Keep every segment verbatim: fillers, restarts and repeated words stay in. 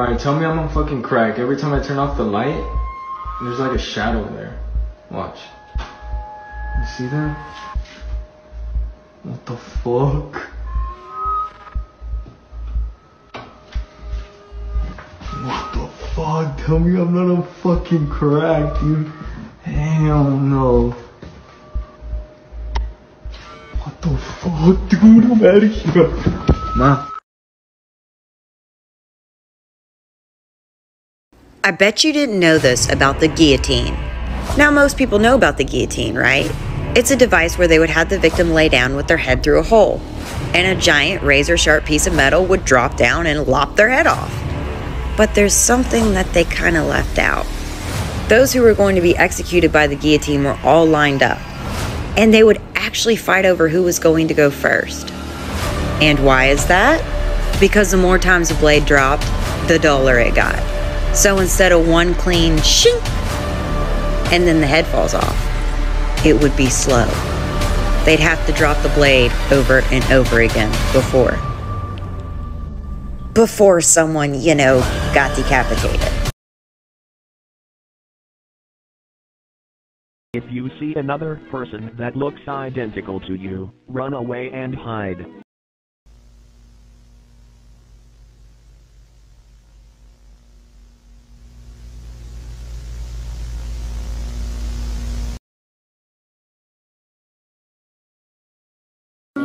Alright, tell me I'm on fucking crack. Every time I turn off the light, there's like a shadow there. Watch. You see that? What the fuck? What the fuck? Tell me I'm not on fucking crack, dude. Hell no. What the fuck, dude? I'm out of here. Ma. I bet you didn't know this about the guillotine. Now most people know about the guillotine, right? It's a device where they would have the victim lay down with their head through a hole, and a giant razor-sharp piece of metal would drop down and lop their head off. But there's something that they kind of left out. Those who were going to be executed by the guillotine were all lined up, and they would actually fight over who was going to go first. And why is that? Because the more times the blade dropped, the duller it got. So instead of one clean shink, and then the head falls off, it would be slow. They'd have to drop the blade over and over again before. Before someone, you know, got decapitated. If you see another person that looks identical to you, run away and hide.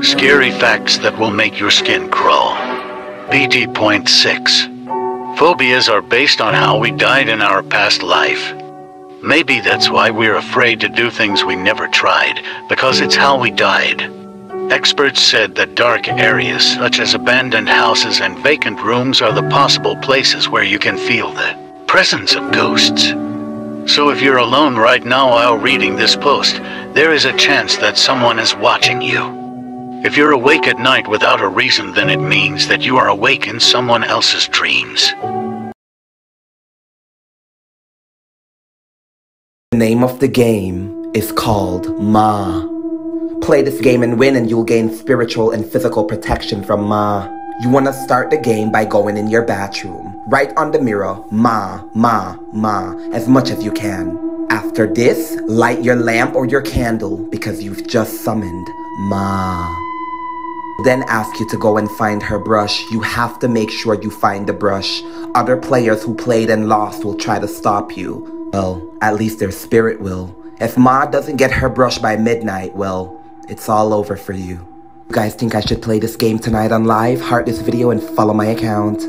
Scary facts that will make your skin crawl. B D point six. Phobias are based on how we died in our past life. Maybe that's why we're afraid to do things we never tried, because it's how we died. Experts said that dark areas such as abandoned houses and vacant rooms are the possible places where you can feel the presence of ghosts. So if you're alone right now while reading this post, there is a chance that someone is watching you. If you're awake at night without a reason, then it means that you are awake in someone else's dreams. The name of the game is called Ma. Play this game and win and you'll gain spiritual and physical protection from Ma. You want to start the game by going in your bathroom. Write on the mirror, Ma, Ma, Ma, as much as you can. After this, light your lamp or your candle because you've just summoned Ma. Then ask you to go and find her brush. You have to make sure you find the brush. Other players who played and lost will try to stop you. Well, at least their spirit will. If Ma doesn't get her brush by midnight, well, it's all over for you. You guys think I should play this game tonight on live? Heart this video and follow my account.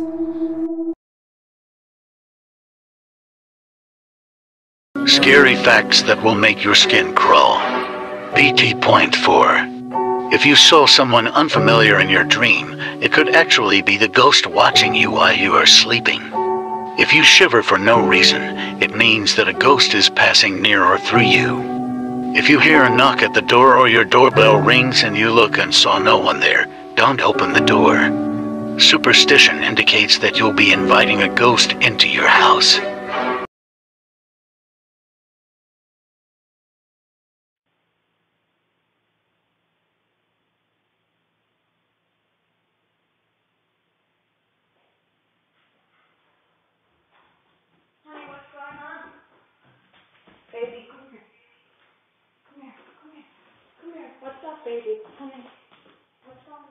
Scary facts that will make your skin crawl. B T point four. If you saw someone unfamiliar in your dream, it could actually be the ghost watching you while you are sleeping. If you shiver for no reason, it means that a ghost is passing near or through you. If you hear a knock at the door or your doorbell rings and you look and saw no one there, don't open the door. Superstition indicates that you'll be inviting a ghost into your house. Baby, come here. Come here, come here. Come here. What's up, baby? Come here. What's going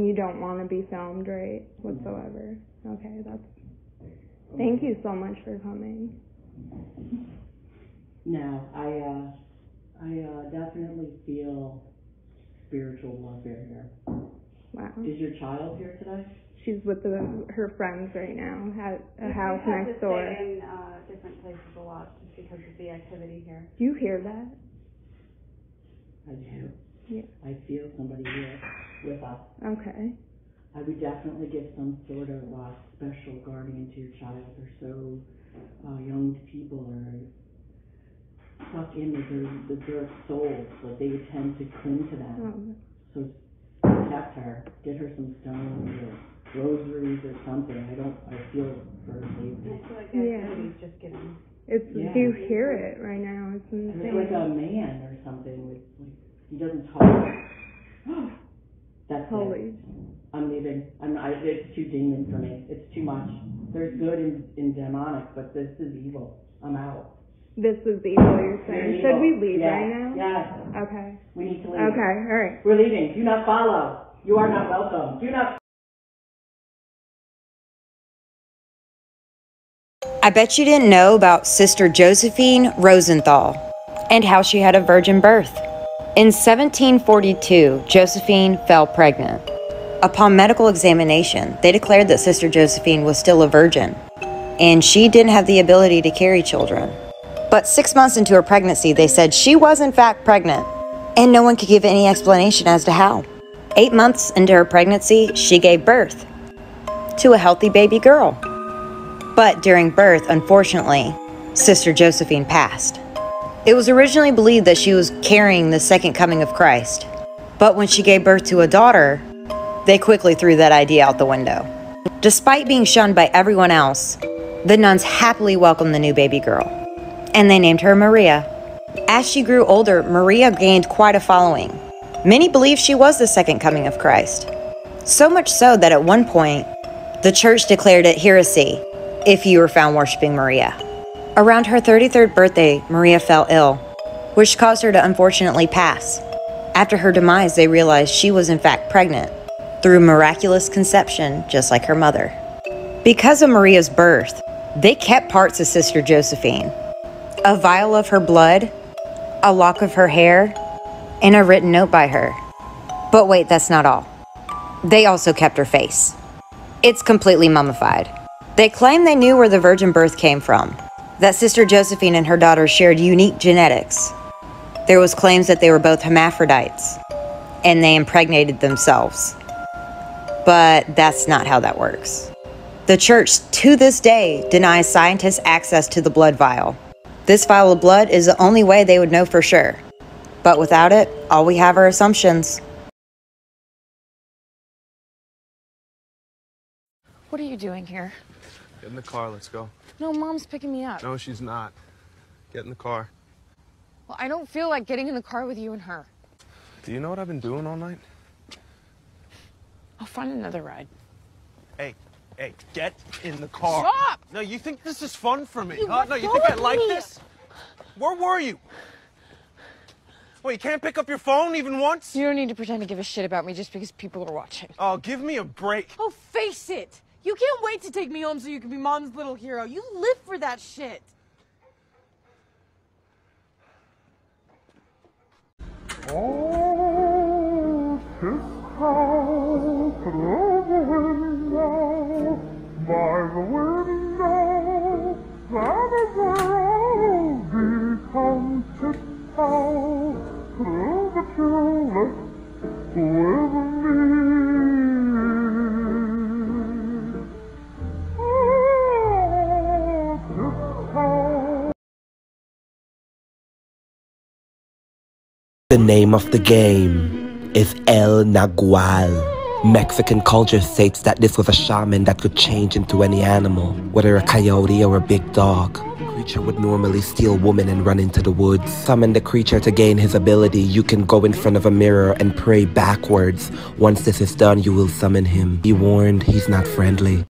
on? You don't want to be filmed, right? Whatsoever. Okay, that's... Thank you so much for coming. No, I, uh, I, uh, definitely feel spiritual warfare here. Wow. Is your child here today? She's with the, her friends right now at a house next door. We have to stay in uh, different places a lot just because of the activity here. Do you hear that? I do. Yeah. I feel somebody here with us. Okay. I would definitely give some sort of uh, special guardian to your child. They're so uh, young people are stuck in with their, their souls, but they tend to cling to that. Oh. So protect her, get her some stones or rosaries or something. I don't, I feel for safety. I feel like activity's yeah. just getting... It's, yeah. Do you hear it right now? It's insane. It's like a man or something. With, like, he doesn't talk. it's too demon for me. It's too much. There's good and, and demonic, but this is evil. I'm out. This is evil, you're saying. Should we leave yes. right now? Yes. Okay. We need to leave. Okay, all right. We're leaving. Do not follow. You are not welcome. Do not. I bet you didn't know about Sister Josephine Rosenthal and how she had a virgin birth. In seventeen forty-two, Josephine fell pregnant. Upon medical examination, they declared that Sister Josephine was still a virgin, and she didn't have the ability to carry children. But six months into her pregnancy, they said she was in fact pregnant, and no one could give any explanation as to how. Eight months into her pregnancy, she gave birth to a healthy baby girl. But during birth, unfortunately, Sister Josephine passed. It was originally believed that she was carrying the second coming of Christ, but when she gave birth to a daughter, they quickly threw that idea out the window. Despite being shunned by everyone else, the nuns happily welcomed the new baby girl, and they named her Maria. As she grew older, Maria gained quite a following. Many believed she was the second coming of Christ. So much so that at one point, the church declared it heresy if you were found worshiping Maria. Around her thirty-third birthday, Maria fell ill, which caused her to unfortunately pass. After her demise, they realized she was in fact pregnant through miraculous conception, just like her mother. Because of Maria's birth, they kept parts of Sister Josephine: a vial of her blood, a lock of her hair, and a written note by her. But wait, that's not all. They also kept her face. It's completely mummified. They claim they knew where the virgin birth came from, that Sister Josephine and her daughter shared unique genetics. There was claims that they were both hermaphrodites, and they impregnated themselves. But that's not how that works. The church, to this day, denies scientists access to the blood vial. This vial of blood is the only way they would know for sure. But without it, all we have are assumptions. What are you doing here? Get in the car, let's go. No, Mom's picking me up. No, she's not. Get in the car. Well, I don't feel like getting in the car with you and her. Do you know what I've been doing all night? I'll find another ride. Hey. Hey, get in the car. Stop! No, you think this is fun for me, you huh? No, you think I like me. this? Where were you? Well, you can't pick up your phone even once? You don't need to pretend to give a shit about me just because people are watching. Oh, give me a break. Oh, face it. You can't wait to take me home so you can be Mom's little hero. You live for that shit. Oh, by the window, that is where all become tiptoe through the tulips with me. Oh, tiptoe. The name of the game is El Nagual. Mexican culture states that this was a shaman that could change into any animal, whether a coyote or a big dog. The creature would normally steal women and run into the woods. Summon the creature to gain his ability. You can go in front of a mirror and pray backwards. Once this is done, you will summon him. Be warned, he's not friendly.